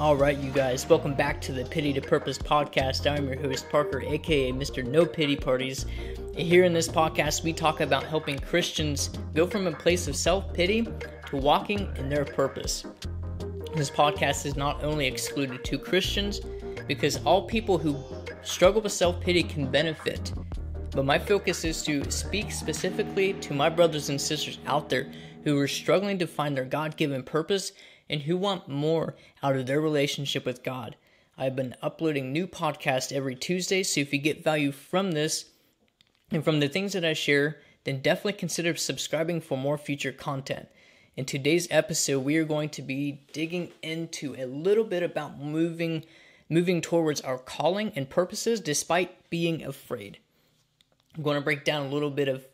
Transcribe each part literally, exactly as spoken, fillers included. Alright you guys, welcome back to the Pity to Purpose podcast. I'm your host Parker, aka Mister No Pity Parties. Here in this podcast we talk about helping Christians go from a place of self-pity to walking in their purpose. This podcast is not only excluded to Christians, because all people who struggle with self-pity can benefit. But my focus is to speak specifically to my brothers and sisters out there who are struggling to find their God-given purpose and who want more out of their relationship with God. I've been uploading new podcasts every Tuesday, so if you get value from this and from the things that I share, then definitely consider subscribing for more future content. In today's episode, we are going to be digging into a little bit about moving, moving towards our calling and purposes despite being afraid. I'm going to break down a little bit of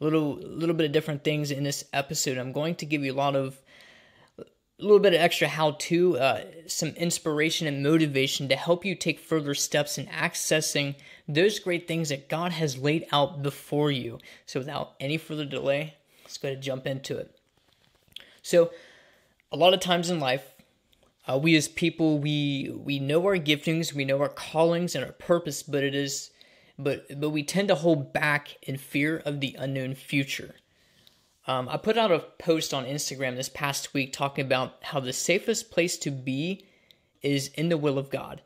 little little bit of different things in this episode. I'm going to give you a lot of a little bit of extra how-to, uh, some inspiration and motivation to help you take further steps in accessing those great things that God has laid out before you. So without any further delay, let's go ahead and jump into it. So a lot of times in life, uh, we as people, we we know our giftings, we know our callings and our purpose, but it is but but we tend to hold back in fear of the unknown future. Um, I put out a post on Instagram this past week talking about how the safest place to be is in the will of God.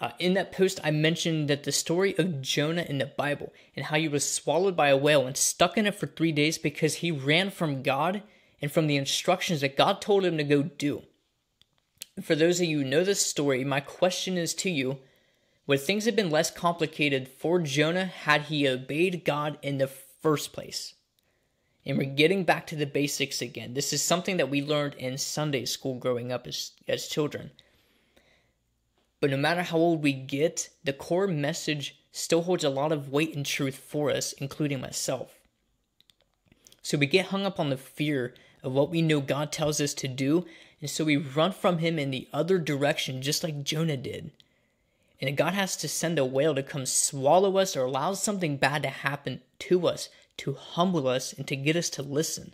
Uh, in that post, I mentioned that the story of Jonah in the Bible and how he was swallowed by a whale and stuck in it for three days because he ran from God and from the instructions that God told him to go do. For those of you who know this story, my question is to you, would things have been less complicated for Jonah had he obeyed God in the first place? And we're getting back to the basics again. This is something that we learned in Sunday school growing up as, as children. But no matter how old we get, the core message still holds a lot of weight and truth for us, including myself. So we get hung up on the fear of what we know God tells us to do, and so we run from Him in the other direction, just like Jonah did. And if God has to send a whale to come swallow us or allow something bad to happen to us, to humble us and to get us to listen.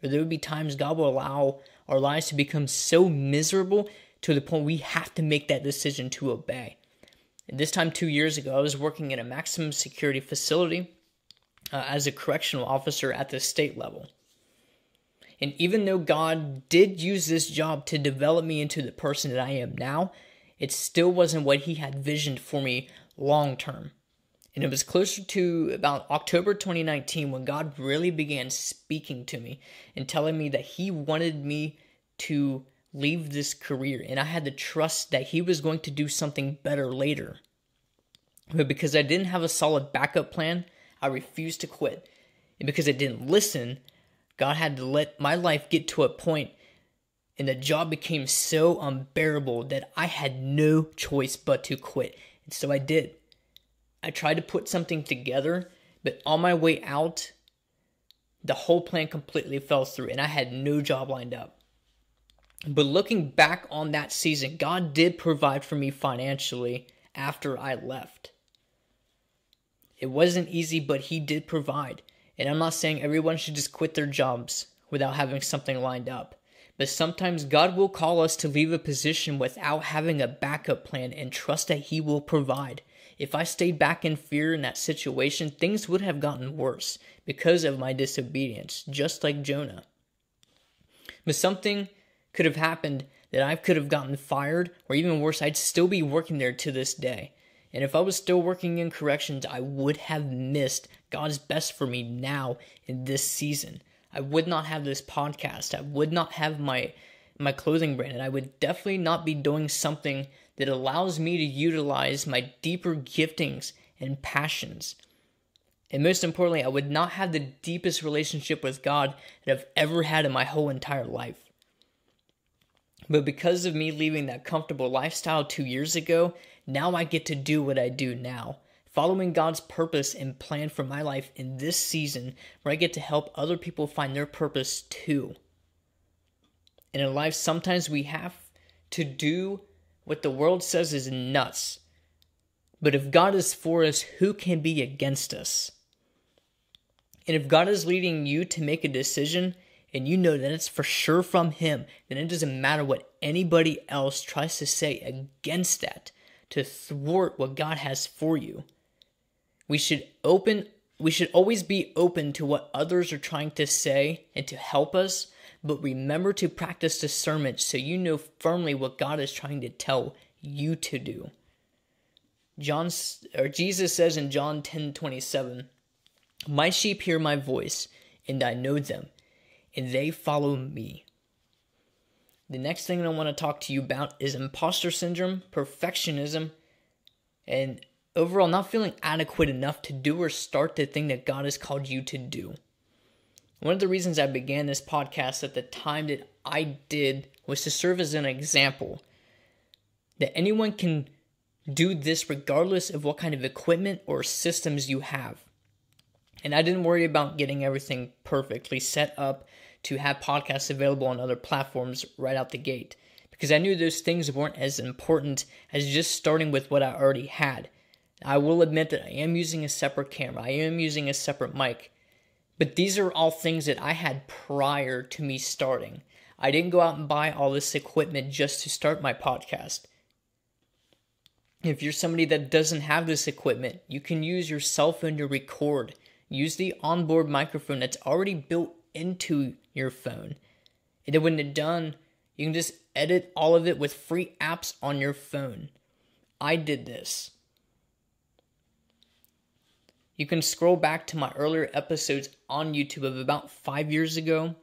Or there would be times God will allow our lives to become so miserable to the point we have to make that decision to obey. And this time two years ago, I was working in a maximum security facility uh, as a correctional officer at the state level. And even though God did use this job to develop me into the person that I am now, it still wasn't what He had visioned for me long term. And it was closer to about October twenty nineteen when God really began speaking to me and telling me that He wanted me to leave this career. And I had to trust that He was going to do something better later. But because I didn't have a solid backup plan, I refused to quit. And because I didn't listen, God had to let my life get to a point, and the job became so unbearable that I had no choice but to quit. And so I did. I tried to put something together, but on my way out, the whole plan completely fell through, and I had no job lined up. But looking back on that season, God did provide for me financially after I left. It wasn't easy, but He did provide. And I'm not saying everyone should just quit their jobs without having something lined up. But sometimes God will call us to leave a position without having a backup plan and trust that He will provide. If I stayed back in fear in that situation, things would have gotten worse because of my disobedience, just like Jonah. But something could have happened that I could have gotten fired, or even worse, I'd still be working there to this day. And if I was still working in corrections, I would have missed God's best for me now in this season. I would not have this podcast. I would not have my my clothing brand, and I would definitely not be doing something that allows me to utilize my deeper giftings and passions. And most importantly, I would not have the deepest relationship with God that I've ever had in my whole entire life. But because of me leaving that comfortable lifestyle two years ago, now I get to do what I do now, following God's purpose and plan for my life in this season, where I get to help other people find their purpose too. And in life, sometimes we have to do what the world says is nuts. But if God is for us, who can be against us? And if God is leading you to make a decision, and you know that it's for sure from him, then it doesn't matter what anybody else tries to say against that to thwart what God has for you. We should open we should always be open to what others are trying to say and to help us, but remember to practice discernment so you know firmly what God is trying to tell you to do. John or Jesus says in John ten twenty-seven, "My sheep hear my voice, and I know them, and they follow me." The next thing I want to talk to you about is imposter syndrome, perfectionism, and overall not feeling adequate enough to do or start the thing that God has called you to do. One of the reasons I began this podcast at the time that I did was to serve as an example that anyone can do this regardless of what kind of equipment or systems you have. And I didn't worry about getting everything perfectly set up to have podcasts available on other platforms right out the gate, because I knew those things weren't as important as just starting with what I already had. I will admit that I am using a separate camera. I am using a separate mic. But these are all things that I had prior to me starting. I didn't go out and buy all this equipment just to start my podcast. If you're somebody that doesn't have this equipment, you can use your cell phone to record. Use the onboard microphone that's already built into your phone. And then when it's done, you can just edit all of it with free apps on your phone. I did this. You can scroll back to my earlier episodes on YouTube of about five years ago.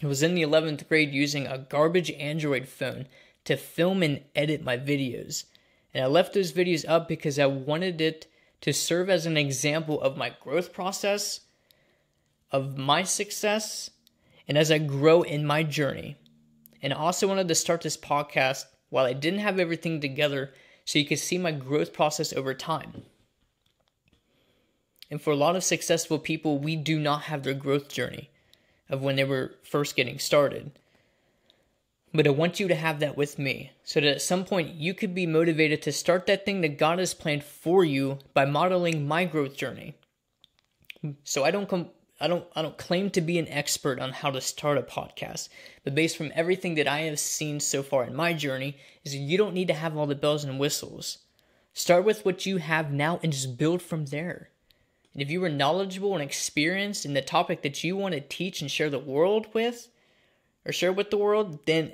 I was in the eleventh grade using a garbage Android phone to film and edit my videos. And I left those videos up because I wanted it to serve as an example of my growth process, of my success, and as I grow in my journey. And I also wanted to start this podcast while I didn't have everything together so you could see my growth process over time. And for a lot of successful people, we do not have their growth journey of when they were first getting started. But I want you to have that with me, so that at some point you could be motivated to start that thing that God has planned for you by modeling my growth journey. So I don't com- I don't I don't claim to be an expert on how to start a podcast, but based from everything that I have seen so far in my journey, is that you don't need to have all the bells and whistles. Start with what you have now and just build from there. And if you are knowledgeable and experienced in the topic that you want to teach and share the world with, or share with the world, then,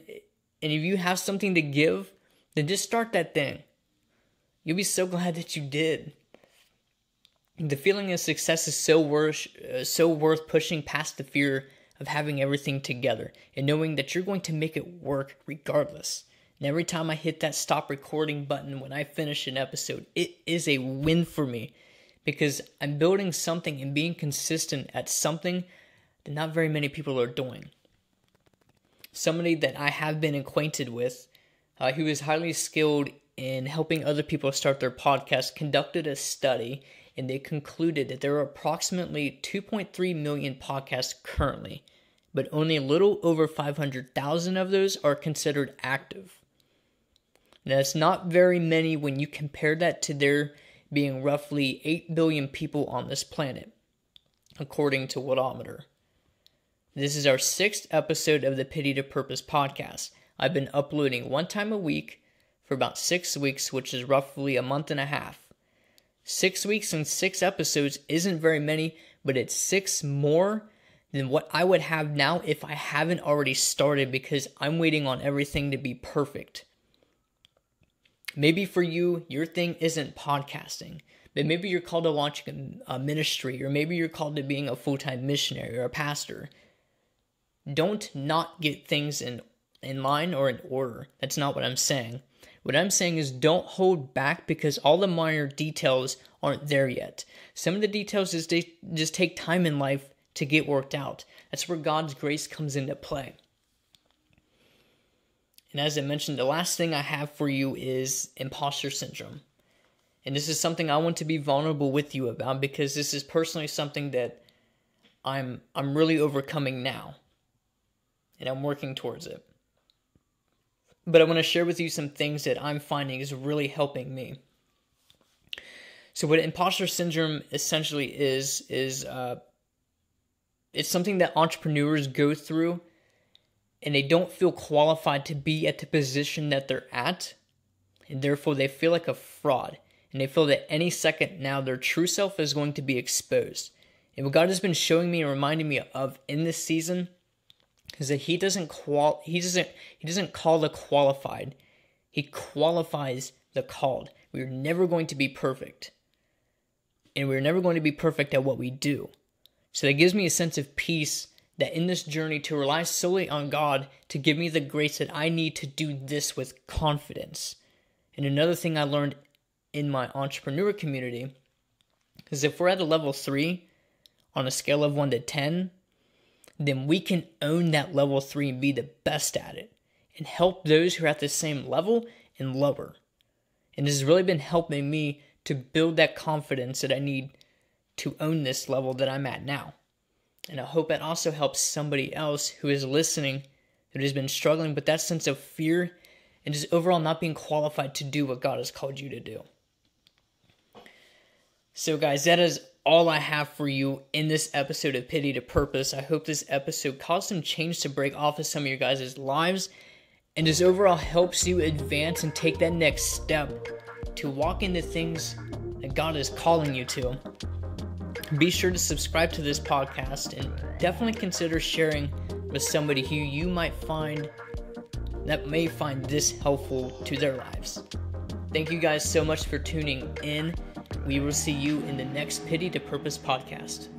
and if you have something to give, then just start that thing. You'll be so glad that you did. The feeling of success is so worth, uh, so worth pushing past the fear of having everything together and knowing that you're going to make it work regardless. And every time I hit that stop recording button when I finish an episode, it is a win for me because I'm building something and being consistent at something that not very many people are doing. Somebody that I have been acquainted with, uh, who is highly skilled in helping other people start their podcast, conducted a study, and they concluded that there are approximately two point three million podcasts currently, but only a little over five hundred thousand of those are considered active. Now, it's not very many when you compare that to there being roughly eight billion people on this planet, according to Worldometer. This is our sixth episode of the Pity to Purpose podcast. I've been uploading one time a week for about six weeks, which is roughly a month and a half. Six weeks and six episodes isn't very many, but it's six more than what I would have now if I haven't already started because I'm waiting on everything to be perfect. Maybe for you, your thing isn't podcasting. But maybe you're called to launching a ministry, or maybe you're called to being a full-time missionary or a pastor. Don't not get things in, in line or in order. That's not what I'm saying. What I'm saying is don't hold back because all the minor details aren't there yet. Some of the details just, just take time in life to get worked out. That's where God's grace comes into play. And as I mentioned, the last thing I have for you is imposter syndrome. And this is something I want to be vulnerable with you about because this is personally something that I'm I'm really overcoming now. And I'm working towards it. But I want to share with you some things that I'm finding is really helping me. So what imposter syndrome essentially is, is uh, It's something that entrepreneurs go through, and they don't feel qualified to be at the position that they're at, and therefore they feel like a fraud, and they feel that any second now their true self is going to be exposed. And what God has been showing me and reminding me of in this season is that He doesn't qual He doesn't He doesn't call the qualified. He qualifies the called. We're never going to be perfect, and we're never going to be perfect at what we do. So that gives me a sense of peace, that in this journey to rely solely on God to give me the grace that I need to do this with confidence. And another thing I learned in my entrepreneur community is if we're at a level three on a scale of one to ten, then we can own that level three and be the best at it and help those who are at the same level and lower. And this has really been helping me to build that confidence that I need to own this level that I'm at now. And I hope it also helps somebody else who is listening, who has been struggling with that sense of fear and just overall not being qualified to do what God has called you to do. So guys, that is all I have for you in this episode of Pity to Purpose. I hope this episode caused some change to break off of some of your guys' lives and just overall helps you advance and take that next step to walk into things that God is calling you to. Be sure to subscribe to this podcast and definitely consider sharing with somebody who you might find that may find this helpful to their lives. Thank you guys so much for tuning in. We will see you in the next Pity to Purpose podcast.